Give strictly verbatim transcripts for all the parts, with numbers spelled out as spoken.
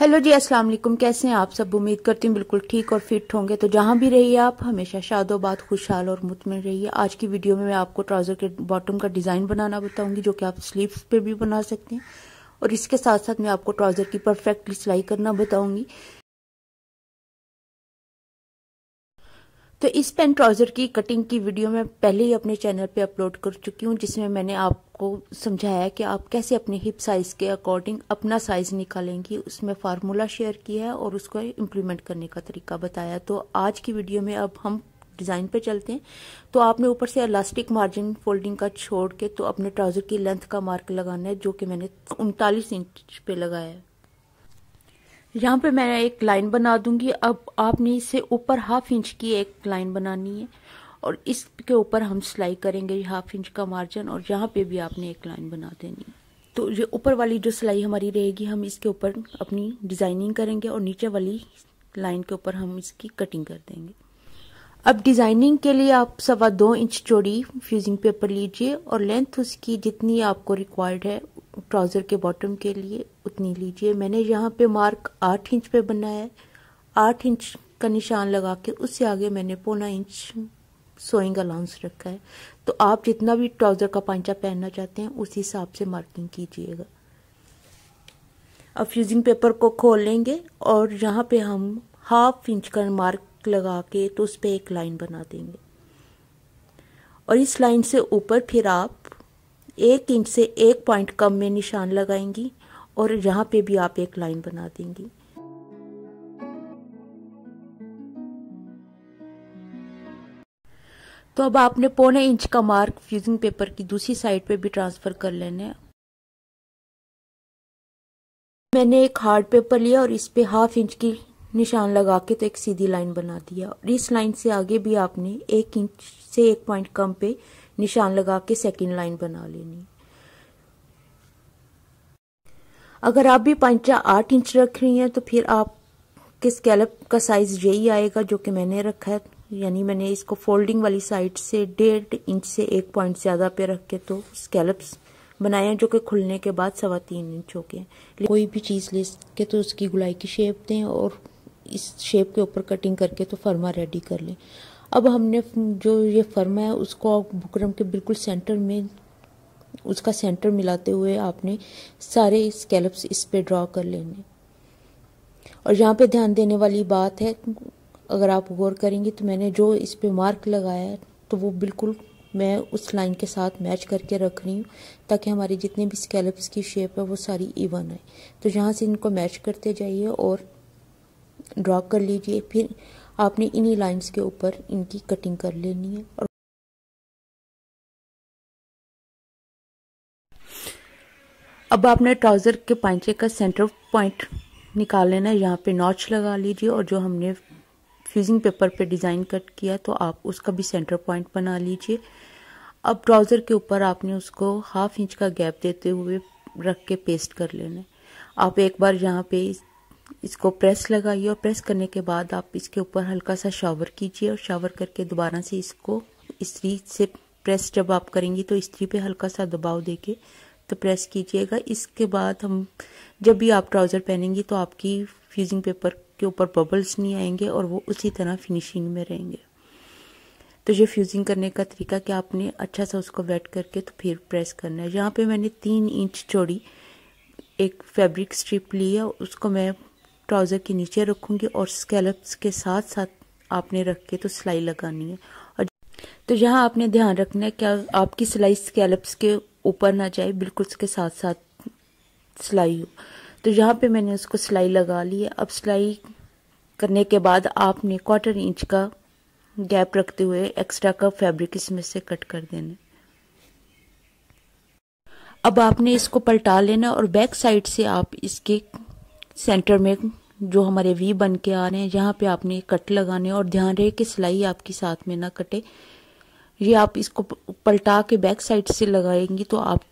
Hello जी, अस्सलाम वालेकुम। कैसे हैं आप सब? उम्मीद करती हूँ बिल्कुल ठीक और फिट होंगे। तो जहाँ भी रहिए आप हमेशा शादोबाद, खुशहाल और मुतमिन रहिए। आज की वीडियो में मैं आपको ट्राउज़र के बॉटम का डिज़ाइन बनाना बताऊंगी, जो कि आप स्लीव्स पे भी बना सकते हैं, और इसके साथ साथ मैं आपको ट्राउज़र की परफेक्टली सिलाई करना बताऊँगी। तो इस पैंट ट्राउज़र की कटिंग की वीडियो मैं पहले ही अपने चैनल पे अपलोड कर चुकी हूँ, जिसमें मैंने आपको समझाया कि आप कैसे अपने हिप साइज़ के अकॉर्डिंग अपना साइज़ निकालेंगी। उसमें फार्मूला शेयर किया है और उसको इम्प्लीमेंट करने का तरीका बताया। तो आज की वीडियो में अब हम डिज़ाइन पे चलते हैं। तो आपने ऊपर से इलास्टिक मार्जिन फोल्डिंग का छोड़ के तो अपने ट्राउज़र की लेंथ का मार्क लगाना है, जो कि मैंने उनतालीस इंच पे लगाया है। यहाँ पे मैं एक लाइन बना दूंगी। अब आपने इससे ऊपर हाफ इंच की एक लाइन बनानी है और इसके ऊपर हम सिलाई करेंगे हाफ इंच का मार्जिन, और यहाँ पे भी आपने एक लाइन बना देनी है। तो ये ऊपर वाली जो सिलाई हमारी रहेगी, हम इसके ऊपर अपनी डिजाइनिंग करेंगे और नीचे वाली लाइन के ऊपर हम इसकी कटिंग कर देंगे। अब डिजाइनिंग के लिए आप सवा दो इंच चौड़ी फ्यूजिंग पेपर लीजिए और लेंथ उसकी जितनी आपको रिक्वायर्ड है ट्राउज़र के बॉटम के लिए उतनी लीजिए। मैंने यहाँ पे मार्क आठ इंच पे बनाया है। आठ इंच का निशान लगा के उससे आगे मैंने पौना इंच सोइंग अलाउंस रखा है। तो आप जितना भी ट्राउज़र का पांचा पहनना चाहते हैं उस हिसाब से मार्किंग कीजिएगा। अब फ्यूजिंग पेपर को खोल लेंगे और यहाँ पे हम हाफ इंच का मार्क लगा के तो उस पर एक लाइन बना देंगे, और इस लाइन से ऊपर फिर आप एक इंच से एक पॉइंट कम में निशान लगाएंगी और यहाँ पे भी आप एक लाइन बना देंगी। तो अब आपने पौने इंच का मार्क फ्यूजिंग पेपर की दूसरी साइड पे भी ट्रांसफर कर लेना है। मैंने एक हार्ड पेपर लिया और इस पे हाफ इंच की निशान लगा के तो एक सीधी लाइन बना दिया, और इस लाइन से आगे भी आपने एक इंच से एक पॉइंट कम पे निशान लगा के सेकंड लाइन बना लेनी। अगर आप भी पांचा आठ इंच रख रही हैं तो फिर आप के स्कैलप का साइज यही आएगा जो कि मैंने रखा है, यानी मैंने इसको फोल्डिंग वाली साइड से डेढ़ इंच से एक पॉइंट ज्यादा पे रख के तो स्कैलप्स बनाए हैं, जो कि खुलने के बाद सवा तीन इंच हो गए। कोई भी चीज ले के तो उसकी गुलाई की शेप दें और इस शेप के ऊपर कटिंग करके तो फर्मा रेडी कर लें। अब हमने जो ये फर्मा है उसको बुकरम के बिल्कुल सेंटर में, उसका सेंटर मिलाते हुए आपने सारे स्कैलप्स इस पे ड्रॉ कर लेने। और यहाँ पे ध्यान देने वाली बात है, अगर आप गौर करेंगे तो मैंने जो इस पे मार्क लगाया है तो वो बिल्कुल मैं उस लाइन के साथ मैच करके रख रही हूँ, ताकि हमारे जितने भी स्कैलप्स की शेप है वो सारी इवन आए। तो यहाँ से इनको मैच करते जाइए और ड्रॉ कर लीजिए। फिर आपने इन्हीं लाइंस के ऊपर इनकी कटिंग कर लेनी है। और अब आपने ट्राउज़र के पांचे का सेंटर पॉइंट निकाल लेना है। यहाँ पे नॉच लगा लीजिए, और जो हमने फ्यूजिंग पेपर पे डिज़ाइन कट किया तो आप उसका भी सेंटर पॉइंट बना लीजिए। अब ट्राउज़र के ऊपर आपने उसको हाफ इंच का गैप देते हुए रख के पेस्ट कर लेना है। आप एक बार यहाँ पे इसको प्रेस लगाइए, और प्रेस करने के बाद आप इसके ऊपर हल्का सा शावर कीजिए, और शावर करके दोबारा से इसको इस्त्री से प्रेस जब आप करेंगी तो इस्त्री पे हल्का सा दबाव देके तो प्रेस कीजिएगा। इसके बाद हम जब भी आप ट्राउज़र पहनेंगी तो आपकी फ्यूजिंग पेपर के ऊपर बबल्स नहीं आएंगे और वो उसी तरह फिनिशिंग में रहेंगे। तो ये फ्यूजिंग करने का तरीका कि आपने अच्छा सा उसको वेट करके तो फिर प्रेस करना है। यहाँ पर मैंने तीन इंच चौड़ी एक फैब्रिक स्ट्रिप ली है, उसको मैं ट्राउज़र के नीचे रखूंगी और स्कैलप्स के साथ साथ आपने रख के तो सिलाई लगानी है। और तो यहाँ आपने ध्यान रखना है कि आपकी सिलाई स्कैलप्स के ऊपर ना जाए, बिल्कुल उसके साथ साथ सिलाई हो। तो यहाँ पे मैंने उसको सिलाई लगा ली है। अब सिलाई करने के बाद आपने क्वार्टर इंच का गैप रखते हुए एक्स्ट्रा का फैब्रिक इसमें से कट कर देना। अब आपने इसको पलटा लेना और बैक साइड से आप इसके सेंटर में जो हमारे वी बन के आ रहे हैं यहाँ पे आपने कट लगाने, और ध्यान रहे कि सिलाई आपकी साथ में ना कटे। ये आप इसको पलटा के बैक साइड से लगाएंगी तो आप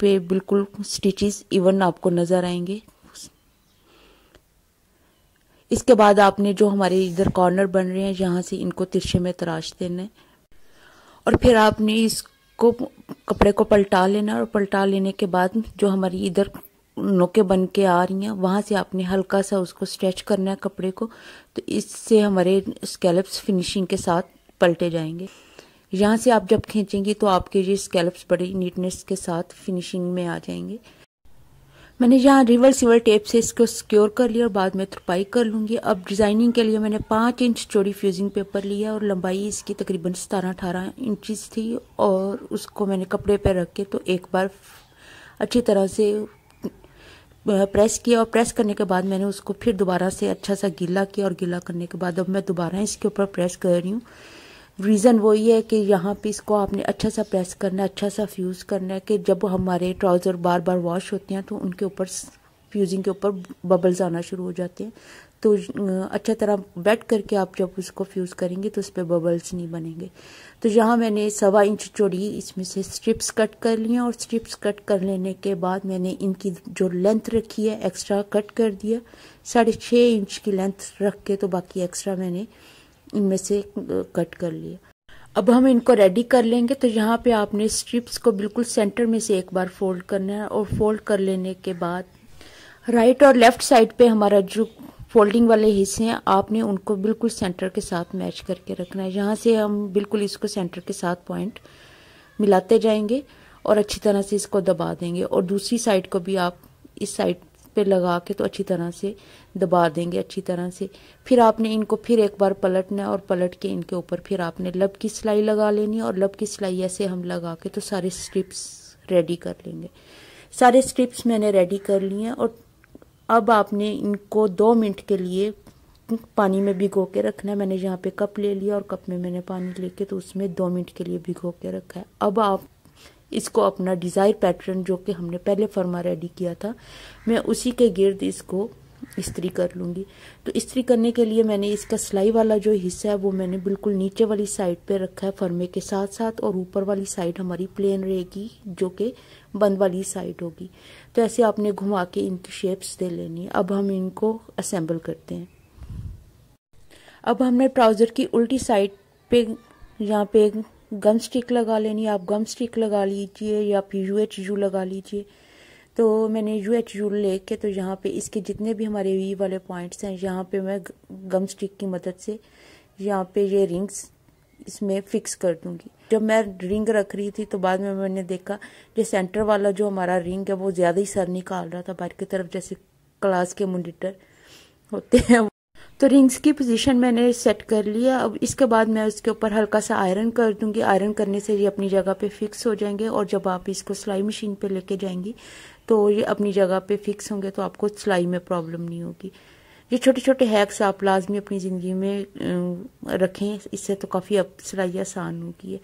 पे बिल्कुल स्टिचेस इवन आपको नजर आएंगे। इसके बाद आपने जो हमारे इधर कॉर्नर बन रहे हैं यहाँ से इनको तिरछे में तराश देना है, और फिर आपने इसको कपड़े को पलटा लेना। और पलटा लेने के बाद जो हमारी इधर नोके बन के आ रही हैं, वहाँ से आपने हल्का सा उसको स्ट्रेच करना है कपड़े को, तो इससे हमारे स्कैलप्स फिनिशिंग के साथ पलटे जाएंगे। यहाँ से आप जब खींचेंगी तो आपके ये स्कैलप्स बड़ी नीटनेस के साथ फिनिशिंग में आ जाएंगे। मैंने यहाँ रिवर्सिबल टेप से इसको सिक्योर कर लिया और बाद में थ्रपाई कर लूँगी। अब डिज़ाइनिंग के लिए मैंने पाँच इंच चौड़ी फ्यूजिंग पेपर लिया और लंबाई इसकी तकरीबन सतारह अठारह इंचज थी, और उसको मैंने कपड़े पर रख के तो एक बार अच्छी तरह से प्रेस किया, और प्रेस करने के बाद मैंने उसको फिर दोबारा से अच्छा सा गीला किया, और गीला करने के बाद अब मैं दोबारा इसके ऊपर प्रेस कर रही हूँ। रीज़न वही है कि यहाँ पे इसको आपने अच्छा सा प्रेस करना है, अच्छा सा फ्यूज़ करना है कि जब हमारे ट्राउज़र बार बार वॉश होते हैं तो उनके ऊपर फ्यूजिंग के ऊपर बबल्स आना शुरू हो जाते हैं, तो अच्छा तरह बैठ करके आप जब उसको फ्यूज़ करेंगे तो उस पर बबल्स नहीं बनेंगे। तो यहाँ मैंने सवा इंच चौड़ी इसमें से स्ट्रिप्स कट कर लिए, और स्ट्रिप्स कट कर लेने के बाद मैंने इनकी जो लेंथ रखी है एक्स्ट्रा कट कर दिया, साढ़े छः इंच की लेंथ रख के, तो बाकी एक्स्ट्रा मैंने इनमें से कट कर लिया। अब हम इनको रेडी कर लेंगे। तो यहाँ पे आपने स्ट्रिप्स को बिल्कुल सेंटर में से एक बार फोल्ड करना है, और फोल्ड कर लेने के बाद राइट और लेफ्ट साइड पे हमारा जो फोल्डिंग वाले हिस्से हैं आपने उनको बिल्कुल सेंटर के साथ मैच करके रखना है। यहाँ से हम बिल्कुल इसको सेंटर के साथ पॉइंट मिलाते जाएंगे और अच्छी तरह से इसको दबा देंगे, और दूसरी साइड को भी आप इस साइड पे लगा के तो अच्छी तरह से दबा देंगे अच्छी तरह से। फिर आपने इनको फिर एक बार पलटना है, और पलट के इनके ऊपर फिर आपने लब की सिलाई लगा लेनी है, और लब की सिलाई ऐसे हम लगा के तो सारे स्ट्रिप्स रेडी कर लेंगे। सारे स्ट्रिप्स मैंने रेडी कर लिए हैं, और अब आपने इनको दो मिनट के लिए पानी में भिगो के रखना है। मैंने यहाँ पे कप ले लिया और कप में मैंने पानी लेके तो उसमें दो मिनट के लिए भिगो के रखा है। अब आप इसको अपना डिज़ायर पैटर्न जो कि हमने पहले फर्मा रेडी किया था, मैं उसी के गिर्द इसको इस्त्री कर लूँगी। तो इस्त्री करने के लिए मैंने इसका सिलाई वाला जो हिस्सा है वो मैंने बिल्कुल नीचे वाली साइड पे रखा है फर्मे के साथ साथ, और ऊपर वाली साइड हमारी प्लेन रहेगी जो कि बंद वाली साइड होगी। तो ऐसे आपने घुमा के इनकी शेप्स दे लेनी है। अब हम इनको असेंबल करते हैं। अब हमने ट्राउज़र की उल्टी साइड पे यहाँ पे गम स्टिक लगा लेनी है। आप गम स्टिक लगा लीजिए या फिर यू एच यू लगा लीजिए। तो मैंने यू एच यू ले के तो यहाँ पे इसके जितने भी हमारे वी वाले पॉइंट्स हैं यहाँ पे मैं गम स्टिक की मदद से यहाँ पे ये रिंग्स इसमें फिक्स कर दूंगी। जब मैं रिंग रख रही थी तो बाद में मैंने देखा ये सेंटर वाला जो हमारा रिंग है वो ज़्यादा ही सर निकाल रहा था बाहर की तरफ, जैसे क्लास के मॉनिटर होते हैं। तो रिंग्स की पोजीशन मैंने सेट कर लिया। अब इसके बाद मैं उसके ऊपर हल्का सा आयरन कर दूंगी। आयरन करने से ये अपनी जगह पे फिक्स हो जाएंगे, और जब आप इसको सिलाई मशीन पे लेके जाएंगी तो ये अपनी जगह पे फिक्स होंगे, तो आपको सिलाई में प्रॉब्लम नहीं होगी। ये छोटे छोटे हैक्स आप लाजमी अपनी ज़िंदगी में रखें, इससे तो काफ़ी अब सिलाई आसान होगी है।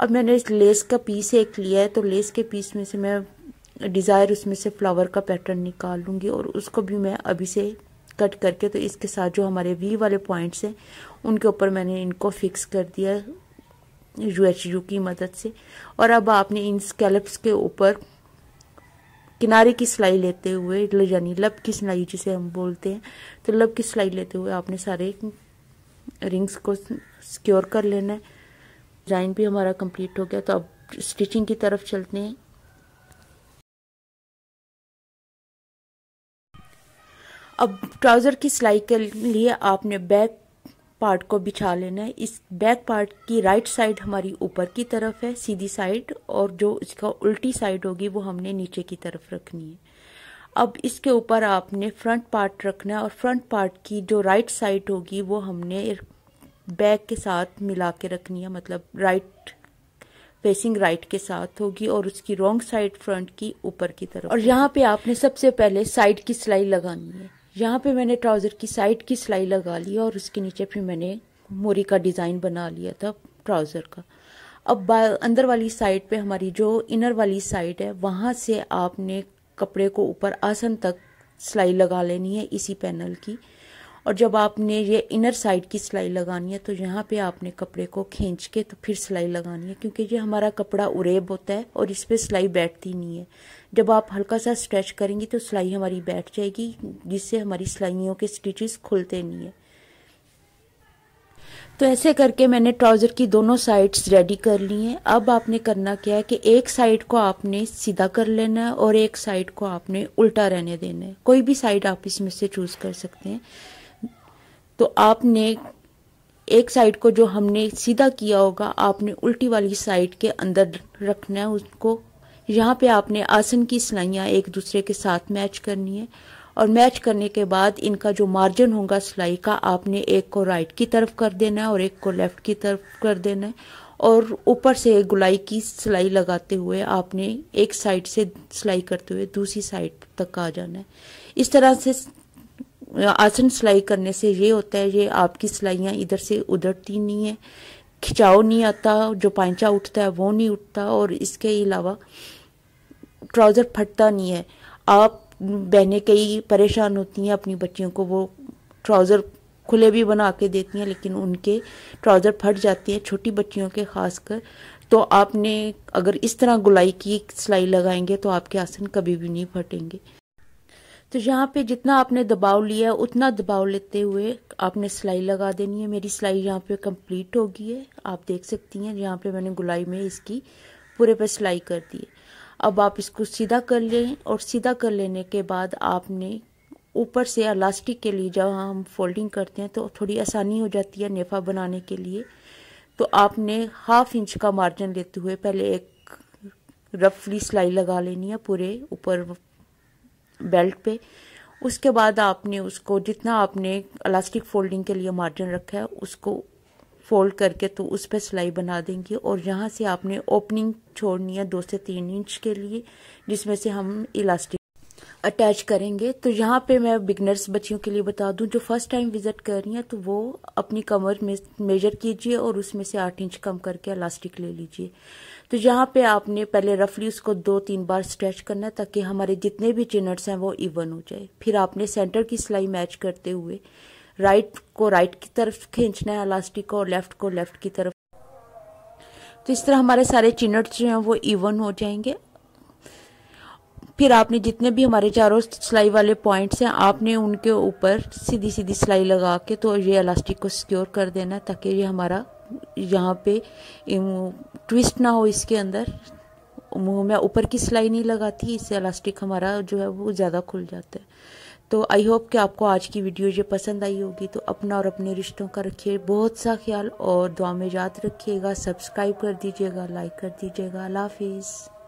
अब मैंने इस लेस का पीस एक लिया है, तो लेस के पीस में से मैं डिज़ायर उसमें से फ्लावर का पैटर्न निकाल लूँगी, और उसको भी मैं अभी से कट करके तो इसके साथ जो हमारे वी वाले पॉइंट्स हैं उनके ऊपर मैंने इनको फिक्स कर दिया यू एच यू की मदद से। और अब आपने इन स्कैलप्स के ऊपर किनारे की सिलाई लेते हुए, यानी लब की सिलाई जिसे हम बोलते हैं, तो लब की सिलाई लेते हुए आपने सारे रिंग्स को सिक्योर कर लेना है। डिज़ाइन भी हमारा कंप्लीट हो गया। तो अब स्टिचिंग की तरफ चलते हैं। अब ट्राउज़र की सिलाई के लिए आपने बैक पार्ट को बिछा लेना है। इस बैक पार्ट की राइट साइड हमारी ऊपर की तरफ है सीधी साइड, और जो इसका उल्टी साइड होगी वो हमने नीचे की तरफ रखनी है। अब इसके ऊपर आपने फ्रंट पार्ट रखना है, और फ्रंट पार्ट की जो राइट साइड होगी वो हमने बैक के साथ मिला के रखनी है, मतलब राइट फेसिंग राइट के साथ होगी, और उसकी रॉन्ग साइड फ्रंट की ऊपर की तरफ। और यहाँ पे आपने सबसे पहले साइड की सिलाई लगानी है। यहाँ पे मैंने ट्राउज़र की साइड की सिलाई लगा ली, और उसके नीचे फिर मैंने मोरी का डिज़ाइन बना लिया था ट्राउज़र का। अब अंदर वाली साइड पे हमारी जो इनर वाली साइड है वहाँ से आपने कपड़े को ऊपर आसन तक सिलाई लगा लेनी है इसी पैनल की। और जब आपने ये इनर साइड की सिलाई लगानी है तो यहाँ पे आपने कपड़े को खींच के तो फिर सिलाई लगानी है, क्योंकि ये हमारा कपड़ा उरेब होता है और इस पर सिलाई बैठती नहीं है। जब आप हल्का सा स्ट्रेच करेंगी तो सिलाई हमारी बैठ जाएगी, जिससे हमारी सिलाइयों के स्टिचेस खुलते नहीं है। तो ऐसे करके मैंने ट्राउज़र की दोनों साइड्स रेडी कर ली हैं। अब आपने करना क्या है कि एक साइड को आपने सीधा कर लेना है और एक साइड को आपने उल्टा रहने देना है। कोई भी साइड आप इसमें से चूज़ कर सकते हैं। तो आपने एक साइड को जो हमने सीधा किया होगा आपने उल्टी वाली साइड के अंदर रखना है उसको। यहाँ पे आपने आसन की सिलाइयाँ एक दूसरे के साथ मैच करनी है और मैच करने के बाद इनका जो मार्जिन होगा सिलाई का आपने एक को राइट की तरफ कर देना है और एक को लेफ्ट की तरफ कर देना है। और ऊपर से गुलाई की सिलाई लगाते हुए आपने एक साइड से सिलाई करते हुए दूसरी साइड तक आ जाना है। इस तरह से आसन सिलाई करने से ये होता है ये आपकी सिलाइयाँ इधर से उधरती नहीं है, खिंचाव नहीं आता, जो पांचा उठता है वो नहीं उठता और इसके अलावा ट्राउज़र फटता नहीं है। आप बहनें कई परेशान होती हैं, अपनी बच्चियों को वो ट्राउज़र खुले भी बना के देती हैं लेकिन उनके ट्राउज़र फट जाती हैं, छोटी बच्चियों के खासकर। तो आपने अगर इस तरह गुलाई की सिलाई लगाएंगे तो आपके आसन कभी भी नहीं फटेंगे। तो यहाँ पे जितना आपने दबाव लिया है उतना दबाव लेते हुए आपने सिलाई लगा देनी है। मेरी सिलाई यहाँ पे कंप्लीट हो गई है, आप देख सकती हैं। यहाँ पे मैंने गुलाई में इसकी पूरे पर सिलाई कर दी है। अब आप इसको सीधा कर लें और सीधा कर लेने के बाद आपने ऊपर से इलास्टिक के लिए जहाँ हम फोल्डिंग करते हैं तो थोड़ी आसानी हो जाती है नेफा बनाने के लिए। तो आपने हाफ इंच का मार्जिन लेते हुए पहले एक रफली सिलाई लगा लेनी है पूरे ऊपर बेल्ट पे। उसके बाद आपने उसको जितना आपने इलास्टिक फोल्डिंग के लिए मार्जिन रखा है उसको फोल्ड करके तो उस पर सिलाई बना देंगे और यहाँ से आपने ओपनिंग छोड़नी है दो से तीन इंच के लिए जिसमें से हम इलास्टिक अटैच करेंगे। तो यहाँ पे मैं बिगनर्स बच्चियों के लिए बता दूं जो फर्स्ट टाइम विजिट कर रही हैं तो वो अपनी कमर में मेजर कीजिए और उसमें से आठ इंच कम करके इलास्टिक ले लीजिए। तो यहाँ पे आपने पहले रफली उसको दो तीन बार स्ट्रेच करना है ताकि हमारे जितने भी चिनट्स हैं वो इवन हो जाए। फिर आपने सेंटर की सिलाई मैच करते हुए राइट को राइट की तरफ खींचना है इलास्टिक को और लेफ्ट को लेफ्ट की तरफ। तो इस तरह हमारे सारे चिनट्स जो हैं वो इवन हो जाएंगे। फिर आपने जितने भी हमारे चारों सिलाई वाले पॉइंट्स हैं आपने उनके ऊपर सीधी सीधी सिलाई लगा के तो ये इलास्टिक को सिक्योर कर देना है ताकि ये हमारा यहाँ पे ट्विस्ट ना हो इसके अंदर। मुँह में ऊपर की सिलाई नहीं लगाती, इससे इलास्टिक हमारा जो है वो ज़्यादा खुल जाता है। तो आई होप कि आपको आज की वीडियो ये पसंद आई होगी। तो अपना और अपने रिश्तों का रखिए बहुत सा ख्याल और दुआ में याद रखिएगा। सब्सक्राइब कर दीजिएगा, लाइक कर दीजिएगा। अल्लाह हाफिज़।